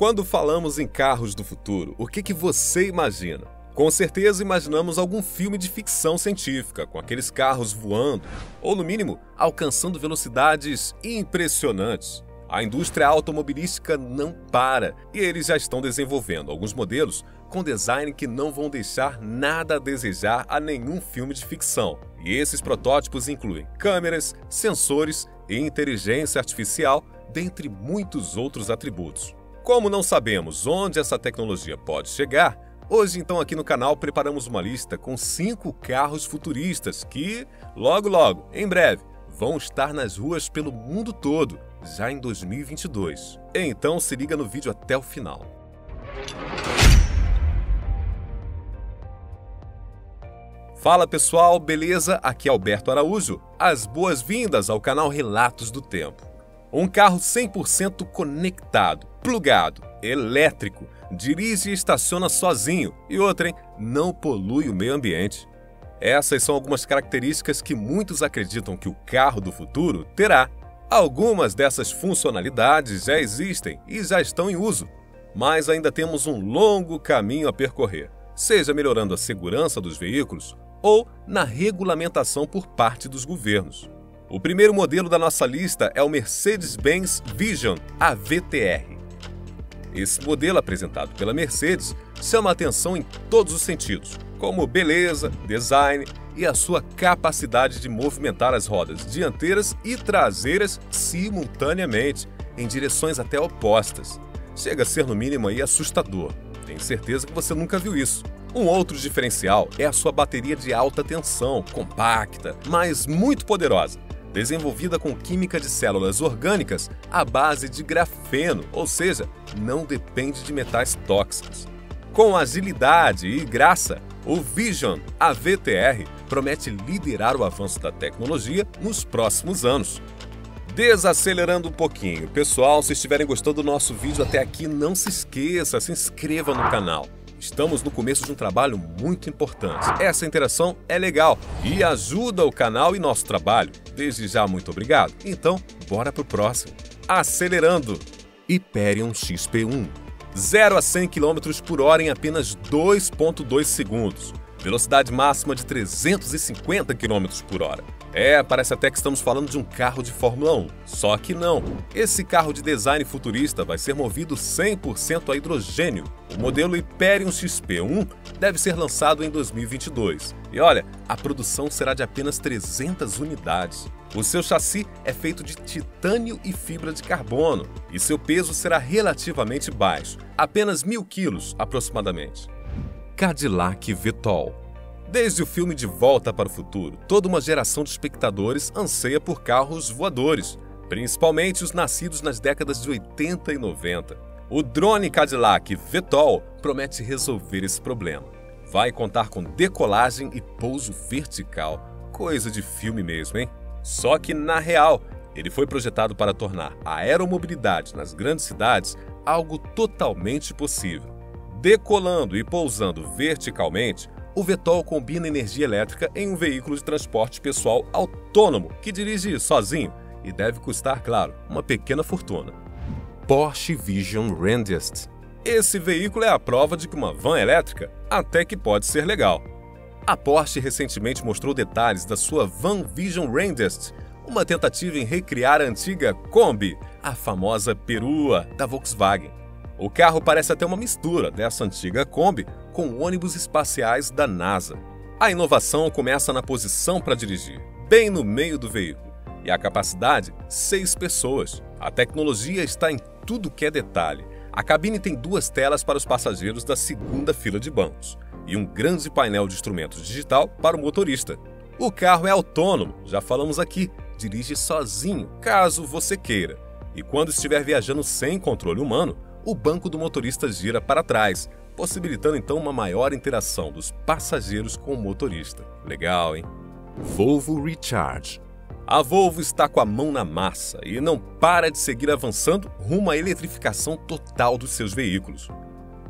Quando falamos em carros do futuro, o que você imagina? Com certeza imaginamos algum filme de ficção científica, com aqueles carros voando, ou no mínimo, alcançando velocidades impressionantes. A indústria automobilística não para, e eles já estão desenvolvendo alguns modelos com design que não vão deixar nada a desejar a nenhum filme de ficção. E esses protótipos incluem câmeras, sensores e inteligência artificial, dentre muitos outros atributos. Como não sabemos onde essa tecnologia pode chegar, hoje então aqui no canal preparamos uma lista com 5 carros futuristas que, logo, em breve, vão estar nas ruas pelo mundo todo, já em 2022. Então se liga no vídeo até o final. Fala pessoal, beleza? Aqui é Alberto Araújo. As boas-vindas ao canal Relatos do Tempo. Um carro 100% conectado, plugado, elétrico, dirige e estaciona sozinho e outra, hein? Não polui o meio ambiente. Essas são algumas características que muitos acreditam que o carro do futuro terá. Algumas dessas funcionalidades já existem e já estão em uso, mas ainda temos um longo caminho a percorrer, seja melhorando a segurança dos veículos ou na regulamentação por parte dos governos. O primeiro modelo da nossa lista é o Mercedes-Benz Vision AVTR. Esse modelo apresentado pela Mercedes chama atenção em todos os sentidos, como beleza, design e a sua capacidade de movimentar as rodas dianteiras e traseiras simultaneamente, em direções até opostas. Chega a ser no mínimo aí assustador, tenho certeza que você nunca viu isso. Um outro diferencial é a sua bateria de alta tensão, compacta, mas muito poderosa, desenvolvida com química de células orgânicas à base de grafeno, ou seja, não depende de metais tóxicos. Com agilidade e graça, o Vision AVTR promete liderar o avanço da tecnologia nos próximos anos. Desacelerando um pouquinho, pessoal, se estiverem gostando do nosso vídeo até aqui, não se esqueça, se inscreva no canal. Estamos no começo de um trabalho muito importante. Essa interação é legal e ajuda o canal e nosso trabalho. Desde já, muito obrigado. Então, bora pro próximo. Acelerando. Hyperion XP-1. 0 a 100 km por hora em apenas 2,2 segundos. Velocidade máxima de 350 km por hora. Parece até que estamos falando de um carro de Fórmula 1. Só que não. Esse carro de design futurista vai ser movido 100% a hidrogênio. O modelo Hyperion XP-1 deve ser lançado em 2022. E olha, a produção será de apenas 300 unidades. O seu chassi é feito de titânio e fibra de carbono. E seu peso será relativamente baixo. Apenas 1.000 kg, aproximadamente. Cadillac VTOL. Desde o filme De Volta para o Futuro, toda uma geração de espectadores anseia por carros voadores, principalmente os nascidos nas décadas de 80 e 90. O drone Cadillac VTOL promete resolver esse problema. Vai contar com decolagem e pouso vertical, coisa de filme mesmo, hein? Só que, na real, ele foi projetado para tornar a aeromobilidade nas grandes cidades algo totalmente possível. Decolando e pousando verticalmente, o VTOL combina energia elétrica em um veículo de transporte pessoal autônomo que dirige sozinho e deve custar, claro, uma pequena fortuna. Porsche Vision Renndienst. Esse veículo é a prova de que uma van elétrica até que pode ser legal. A Porsche recentemente mostrou detalhes da sua van Vision Renndienst, uma tentativa em recriar a antiga Kombi, a famosa perua da Volkswagen. O carro parece até uma mistura dessa antiga Kombi com ônibus espaciais da NASA. A inovação começa na posição para dirigir, bem no meio do veículo. E a capacidade, 6 pessoas. A tecnologia está em tudo que é detalhe. A cabine tem 2 telas para os passageiros da segunda fila de bancos e um grande painel de instrumentos digital para o motorista. O carro é autônomo, já falamos aqui, dirige sozinho, caso você queira. E quando estiver viajando sem controle humano, o banco do motorista gira para trás, possibilitando então uma maior interação dos passageiros com o motorista. Legal, hein? Volvo Recharge. A Volvo está com a mão na massa e não para de seguir avançando rumo à eletrificação total dos seus veículos.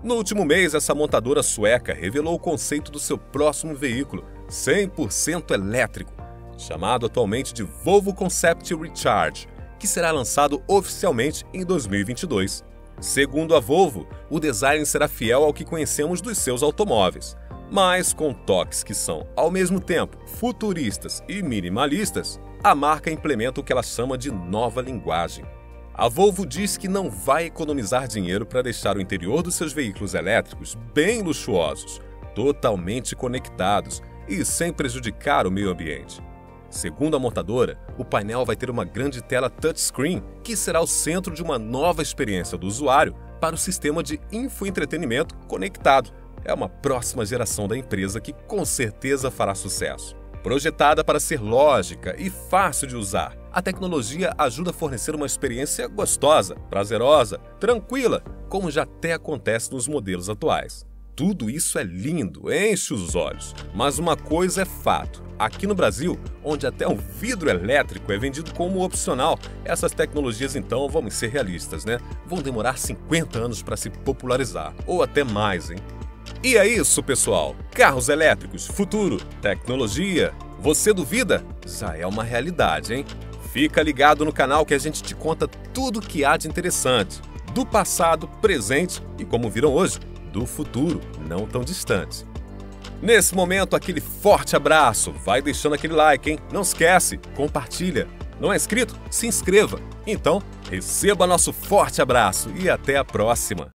No último mês, essa montadora sueca revelou o conceito do seu próximo veículo, 100% elétrico, chamado atualmente de Volvo Concept Recharge, que será lançado oficialmente em 2022. Segundo a Volvo, o design será fiel ao que conhecemos dos seus automóveis, mas com toques que são, ao mesmo tempo, futuristas e minimalistas, a marca implementa o que ela chama de nova linguagem. A Volvo diz que não vai economizar dinheiro para deixar o interior dos seus veículos elétricos bem luxuosos, totalmente conectados e sem prejudicar o meio ambiente. Segundo a montadora, o painel vai ter uma grande tela touchscreen que será o centro de uma nova experiência do usuário para o sistema de infoentretenimento conectado. É uma próxima geração da empresa que com certeza fará sucesso. Projetada para ser lógica e fácil de usar, a tecnologia ajuda a fornecer uma experiência gostosa, prazerosa, tranquila, como já até acontece nos modelos atuais. Tudo isso é lindo, enche os olhos, mas uma coisa é fato. Aqui no Brasil, onde até um vidro elétrico é vendido como opcional, essas tecnologias então, vamos ser realistas, né? Vão demorar 50 anos para se popularizar, ou até mais, hein? E é isso, pessoal! Carros elétricos, futuro, tecnologia. Você duvida? Já é uma realidade, hein? Fica ligado no canal que a gente te conta tudo o que há de interessante, do passado, presente e, como viram hoje, do futuro não tão distante. Nesse momento, aquele forte abraço, vai deixando aquele like, hein? Não esquece, compartilha. Não é inscrito? Se inscreva. Então, receba nosso forte abraço e até a próxima.